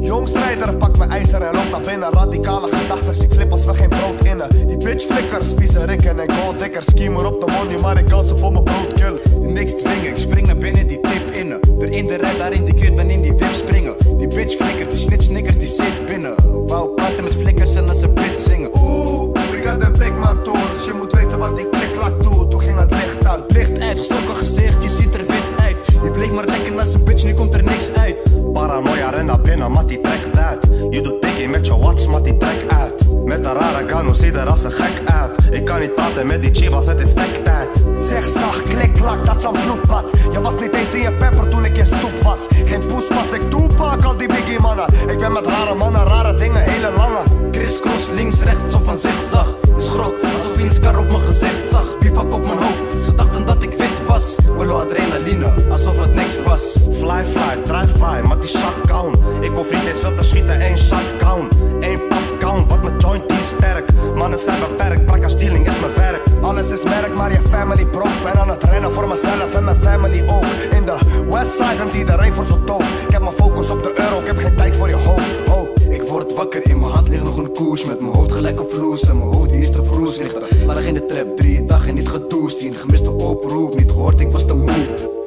Jongstrijder, pak mijn ijzer en loopt naar binnen. Radicale gedachten, ik flip als we geen brood innen. Die bitch flikkers, vieze rikken en golddikkers. Schiemer op de money, maar ik kan ze voor mijn brood killen. Niks dwingen, ik spring naar binnen, die tip innen. Er in de rij, daar in die keurt, ben in die wip springen. Die bitch flikkert, die snitch nikker, die zit binnen. Wou praten met flikkers en als ze bitch zingen. Oeh, ik had een big man door. Dus je moet weten wat die kliklak doet. Toen ging het licht uit. Licht uit, gestoken gezicht, je ziet er wit uit. Je bleef maar lekker naast een bitch, nu komt er niks uit. Paranoia, ren naar binnen, mat die trekt uit. Je doet piggy met je watch, mat die trekt uit. Met een rare gano, zie er als een gek uit. Ik kan niet praten met die chivas, het is nektijd. Zeg zacht, klik, lak, dat is een bloedbad. Je was niet eens in je pepper toen ik in stoep was. Geen poespas, ik doe pak al die biggie mannen. Ik ben met rare mannen, rare dingen, hele lange. Chris Cross, links, rechts of een zigzag. Schrok, alsof je een scar op mijn gezicht zag. Bivak op mijn hoofd, ze dachten dat ik wit was. Willow adrenaline, alsof het niks was. Fly, fly, drive by, maar die shotgun. Ik hoef niet eens veel te schieten, één shotgun. Eén puffgun, wat mijn joint is sterk. Mannen zijn beperkt, brakka-stealing is mijn werk. Alles is merk, maar je family broke. Ben aan het rennen voor mezelf en mijn family ook. In de westside hangt iedereen voor z'n dood. Ik heb mijn focus op de euro, ik heb geen tijd voor je ho, ho. Ik word wakker, in mijn hand ligt nog een koers. Met mijn hoofd gelijk op vloes en mijn hoofd die is te vroes. Ligt er, maar in de trap, 3 dagen niet gedoucht. Zien gemiste oproep, niet gehoord, ik was te moe.